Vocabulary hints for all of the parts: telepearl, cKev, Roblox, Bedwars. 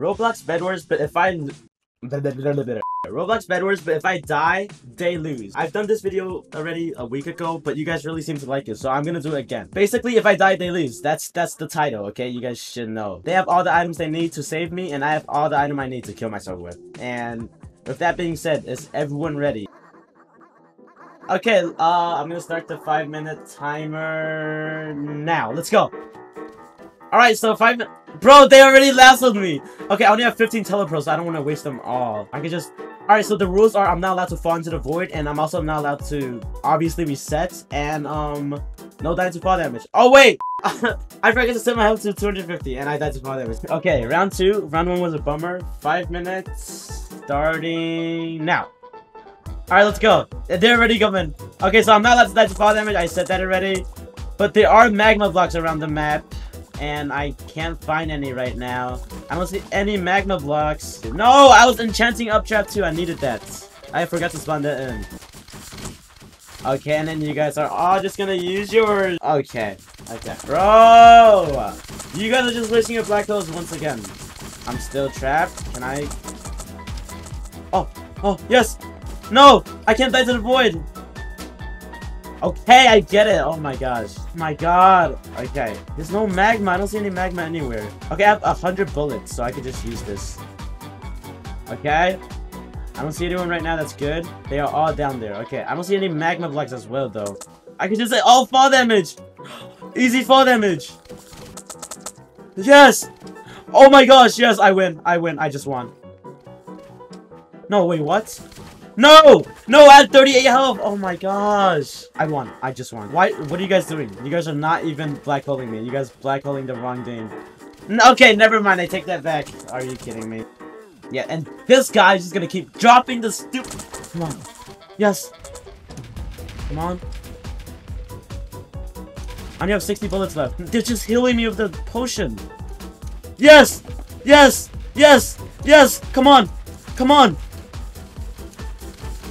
Roblox Bedwars, but if I... Roblox Bedwars, but if I die, they lose. I've done this video already a week ago, but you guys really seem to like it, so I'm gonna do it again. Basically, if I die, they lose. That's the title, okay? You guys should know. They have all the items they need to save me, and I have all the item I need to kill myself with. And with that being said, is everyone ready? Okay, I'm gonna start the 5-minute timer now. Let's go. Alright, so 5 minutes. Bro, they already lasted me. Okay, I only have 15 telepros, so I don't want to waste them all. I could just... Alright, so the rules are I'm not allowed to fall into the void, and I'm also not allowed to obviously reset, and no die to fall damage. Oh, wait! I forgot to set my health to 250, and I died to fall damage. Okay, round 2. Round 1 was a bummer. 5 minutes. Starting now. Alright, let's go. They're already coming. Okay, so I'm not allowed to die to fall damage. I said that already. But there are magma blocks around the map. And I can't find any right now. I don't see any magma blocks. No, I was enchanting up trap too. I needed that. I forgot to spawn that in. Okay, and then you guys are all just gonna use yours. Okay. Okay. Bro! You guys are just wasting your black holes once again. I'm still trapped. Can I... Oh! Oh! Yes! No! I can't die to the void! Okay, I get it. Oh my gosh. My god. Okay. There's no magma. I don't see any magma anywhere. Okay, I have 100 bullets, so I could just use this. Okay. I don't see anyone right now that's good. They are all down there. Okay, I don't see any magma blocks as well, though. I could just say, oh, fall damage. Easy fall damage. Yes. Oh my gosh. Yes, I win. I win. I just won. No, wait, what? No! No, I had 38 health! Oh my gosh. I won. I just won. Why? What are you guys doing? You guys are not even blackholing me. You guys blackholing the wrong game. Okay, never mind. I take that back. Are you kidding me? Yeah, and this guy's just gonna keep dropping the stupid... Come on. Yes. Come on. I only have 60 bullets left. They're just healing me with the potion. Yes! Yes! Yes! Yes! Come on! Come on!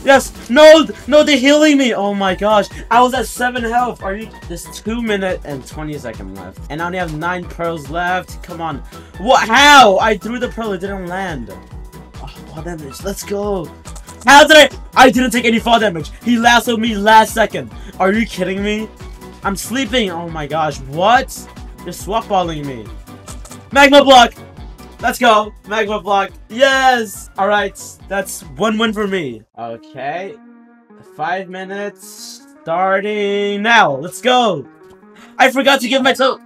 Yes! No! No, they're healing me! Oh my gosh! I was at 7 health! Are you- There's 2 minutes and 20 seconds left. And I only have 9 pearls left. Come on. What? How? I threw the pearl, it didn't land. Oh, fall damage. Let's go. How did I didn't take any fall damage. He lassoed me last second. Are you kidding me? I'm sleeping. Oh my gosh. What? You're swap balling me. Magma block! Let's go! Magma block! Yes! Alright, that's one win for me. Okay. 5 minutes. Starting now. Let's go! I forgot to give myself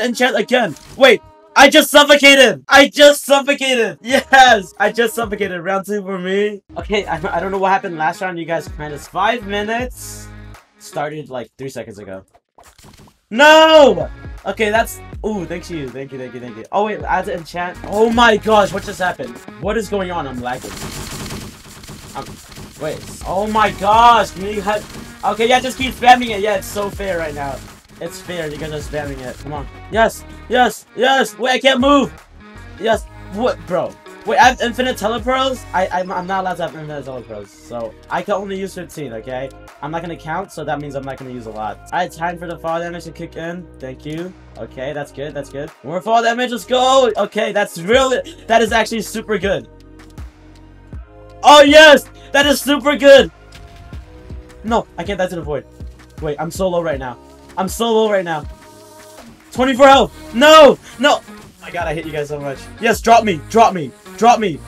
enchant again. Wait! I just suffocated! I just suffocated! Yes! I just suffocated. Round 2 for me. Okay, I don't know what happened last round. You guys kind of... 5 minutes. Started like 3 seconds ago. No! Okay, that's... Ooh, thank you, thank you, thank you, thank you. Oh, wait, I had to enchant. Oh my gosh, what just happened? What is going on? I'm lagging. Wait. Oh my gosh, can you have... Okay, yeah, just keep spamming it. Yeah, it's so fair right now. It's fair, you guys are spamming it. Come on. Yes, yes, yes. Wait, I can't move. Yes. What, bro? Wait, I have infinite telepearls? I'm not allowed to have infinite telepearls, so I can only use 15, okay? I'm not gonna count, so that means I'm not gonna use a lot. Alright, time for the fall damage to kick in. Thank you. Okay, that's good, that's good. More fall damage, let's go! Okay, that's really... That is actually super good. Oh, yes! That is super good! No, I can't die to the void. Wait, I'm so low right now. I'm so low right now. 24 health! No! No! Oh my god, I hate you guys so much. Yes, drop me, drop me, drop me.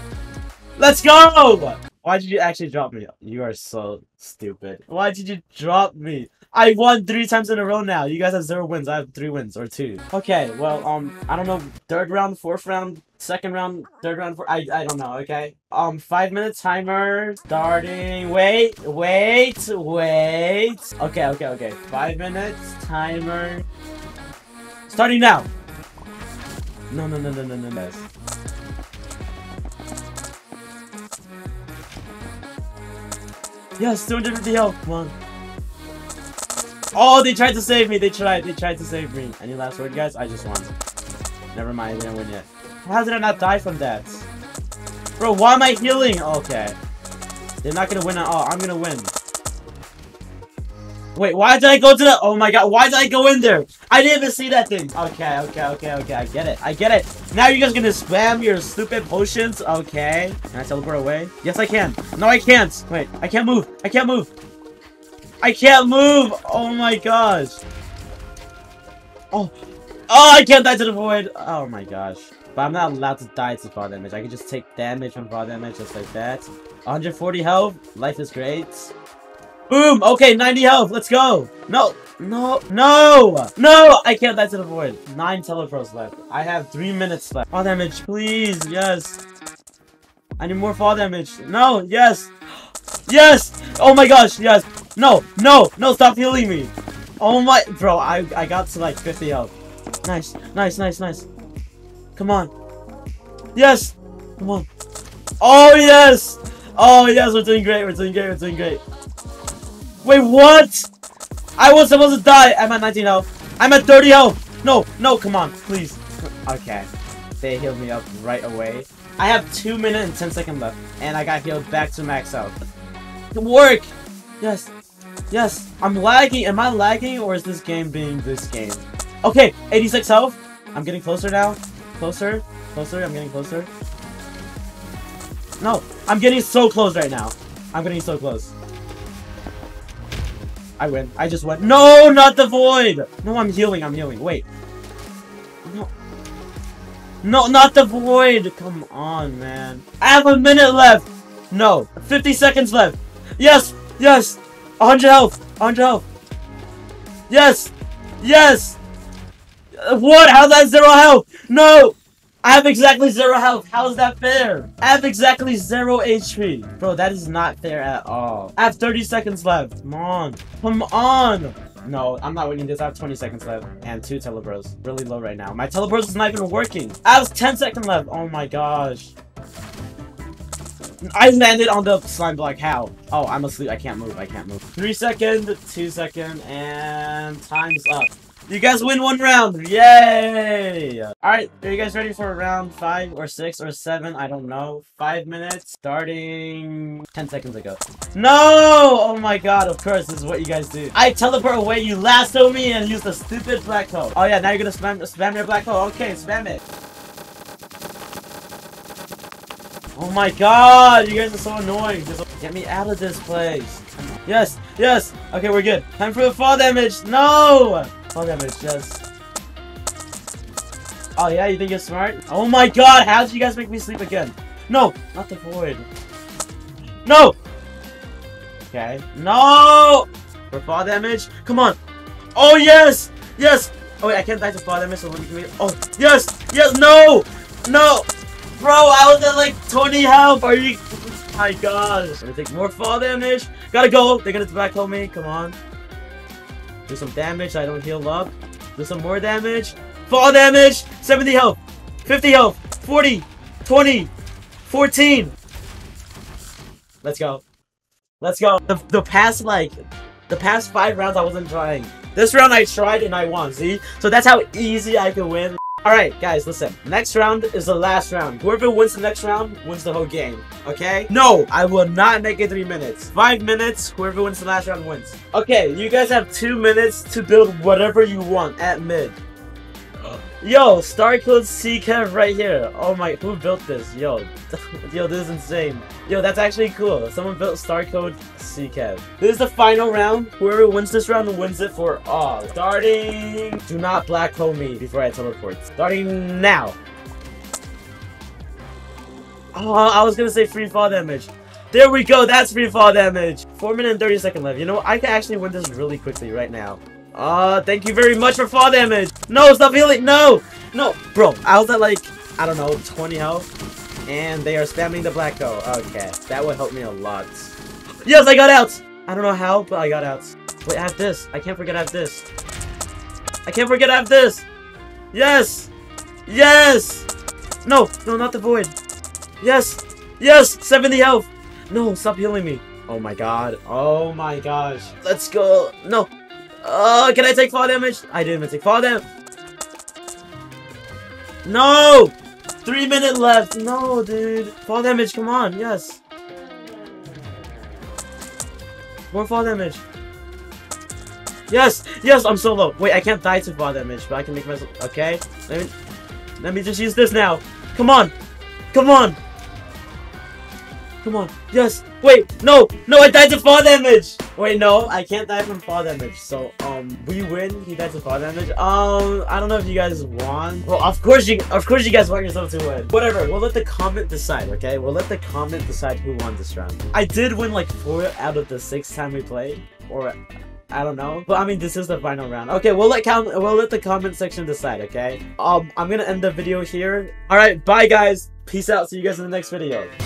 Let's go! Why did you actually drop me? You are so stupid. Why did you drop me? I won 3 times in a row now. You guys have 0 wins. I have 3 wins or 2. Okay, well, I don't know. 3rd round, 4th round, 2nd round, 3rd round, I don't know, okay? 5-minute timer starting. Wait, wait, wait. Okay, okay, okay. 5 minutes timer starting now. No, no, no, no, no, no, no. Yes, 250 health. Come on. Oh, they tried to save me. They tried to save me. Any last word, guys? I just won. Never mind, I didn't win yet. How did I not die from that? Bro, why am I healing? Okay. They're not gonna win at all. I'm gonna win. Wait, why did I go to the- oh my god, why did I go in there? I didn't even see that thing. Okay, okay, okay, okay, I get it. I get it. Now you guys gonna spam your stupid potions? Okay. Can I teleport away? Yes, I can. No, I can't. Wait, I can't move. I can't move. I can't move. Oh my gosh. Oh. Oh, I can't die to the void. Oh my gosh. But I'm not allowed to die to fall damage. I can just take damage from fall damage just like that. 140 health. Life is great. Boom! Okay, 90 health. Let's go. No, no, no, no! I can't die to the void. 9 teleports left. I have 3 minutes left. Fall damage, please. Yes. I need more fall damage. No. Yes. Yes. Oh my gosh. Yes. No. No. No. Stop healing me. Oh my, bro. I got to like 50 health. Nice. Nice. Nice. Nice. Come on. Yes. Come on. Oh yes. Oh yes. We're doing great. We're doing great. We're doing great. Wait, what? I was supposed to die. I'm at 19 health. I'm at 30 health. No, no, come on, please. Okay. They healed me up right away. I have 2 minutes and 10 seconds left. And I got healed back to max health. Good work. Yes. Yes. I'm lagging. Am I lagging or is this game being this game? Okay, 86 health. I'm getting closer now. Closer. Closer. I'm getting closer. No, I'm getting so close right now. I'm getting so close. I win. I just went. No, not the void. No, I'm healing. I'm healing. Wait. No. No, not the void. Come on, man. I have a minute left. No. 50 seconds left. Yes. Yes. 100 health. 100 health. Yes. Yes. What? How's that 0 health? No. I have exactly 0 health. How is that fair? I have exactly 0 HP. Bro, that is not fair at all. I have 30 seconds left. Come on. Come on. No, I'm not winning this. I have 20 seconds left. And 2 teleports. Really low right now. My teleports is not even working. I have 10 seconds left. Oh my gosh. I landed on the slime block. How? Oh, I'm asleep. I can't move. I can't move. 3 seconds, 2 seconds, and time's up. You guys win 1 round! Yay! Alright, are you guys ready for round 5 or 6 or 7? I don't know. 5 minutes, starting 10 seconds ago. No! Oh my god, of course, this is what you guys do. I teleport away, you lasso me, and use the stupid black hole. Oh yeah, now you're gonna spam your black hole. Okay, spam it. Oh my god, you guys are so annoying. Just get me out of this place. Yes, yes! Okay, we're good. Time for the fall damage! No! Fall damage, yes. Oh yeah, you think you're smart? Oh my god, how did you guys make me sleep again? No, not the void. No! Okay. No! For fall damage? Come on! Oh yes! Yes! Oh wait, I can't die to fall damage, so let me... oh, yes! Yes! No! No! Bro, I was at like 20 health! Are you... oh my gosh! I'm gonna take more fall damage! Gotta go! They're gonna tobacco me, come on. Do some damage, I don't heal up. Do some more damage. Fall damage! 70 health! 50 health! 40! 20! 14! Let's go. Let's go. The past 5 rounds I wasn't trying. This round I tried and I won, see? So that's how easy I can win. Alright, guys, listen. Next round is the last round. Whoever wins the next round wins the whole game. Okay? No, I will not make it 3 minutes. 5 minutes, whoever wins the last round wins. Okay, you guys have 2 minutes to build whatever you want at mid. Yo, star code cKev right here. Oh my, who built this? Yo, yo, this is insane. Yo, that's actually cool. Someone built star code cKev. This is the final round. Whoever wins this round wins it for all. Starting. Do not black hole me before I teleport. Starting now. Oh, I was gonna say free fall damage. There we go. That's free fall damage. 4 minutes and 30 seconds left. You know, I can actually win this really quickly right now. Thank you very much for fall damage. No, stop healing. No, no, bro. I was at like, I don't know, 20 health, and they are spamming the black hole. Okay, that would help me a lot. Yes, I got out. I don't know how, but I got out. Wait, I have this. I can't forget I have this. I can't forget I have this. Yes, yes. No, no, not the void. Yes, yes. 70 health. No, stop healing me. Oh my god. Oh my gosh. Let's go. No. Can I take fall damage? I didn't even take fall damage. No! 3 minutes left. No, dude. Fall damage, come on. Yes. More fall damage. Yes! Yes! I'm so low. Wait, I can't die to 4 damage, but I can make myself... Okay. Let me just use this now. Come on! Come on! Come on. Yes! Wait! No! No, I died to 4 damage! Wait, no. I can't die from 4 damage. So, we win. He died to 4 damage. I don't know if you guys won. Well, of course you guys want yourself to win. Whatever. We'll let the comment decide, okay? We'll let the comment decide who won this round. I did win, like, 4 out of the 6 time we played. Or... I don't know, but I mean, this is the final round. Okay, we'll let the comment section decide. Okay, I'm gonna end the video here. All right, bye guys. Peace out. See you guys in the next video.